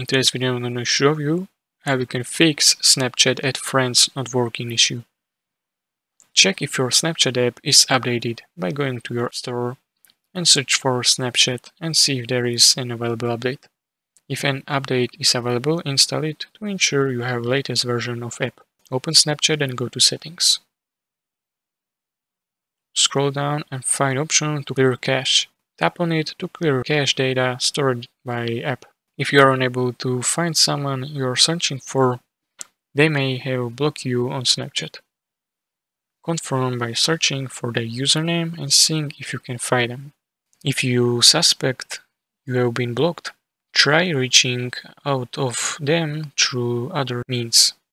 In today's video I'm going to show you how you can fix Snapchat Add Friends not working issue. Check if your Snapchat app is updated by going to your store and search for Snapchat and see if there is an available update. If an update is available, install it to ensure you have latest version of app. Open Snapchat and go to settings. Scroll down and find option to clear cache. Tap on it to clear cache data stored by app. If you are unable to find someone you are searching for, they may have blocked you on Snapchat. Confirm by searching for their username and seeing if you can find them. If you suspect you have been blocked, try reaching out of them through other means.